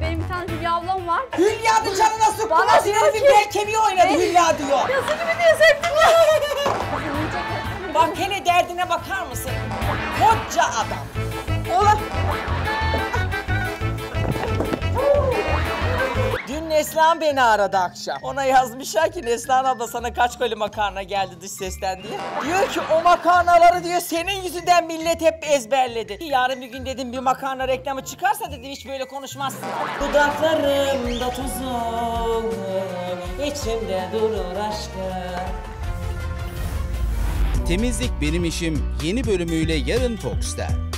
Benim bir tane Hülya ablam var. Hülya da canına sıktı. Bana diyor ki kemiği oynadı Hülya diyor. Ya seni mi diyor sevdim ya? Bak hele derdine bakar mısın? Koca adam. Oğlum. Dün Neslihan beni aradı akşam. Ona yazmışlar ki Neslihan abla sana kaç koli makarna geldi dış sesten diye. Diyor ki o makarnaları diyor senin yüzünden millet hep ezberledi. Yarın bir gün dedim bir makarna reklamı çıkarsa dedim hiç böyle konuşmazsın. Dudaklarımda tuzum, içimde durur aşkım. Temizlik Benim İşim yeni bölümüyle yarın Fox'ta.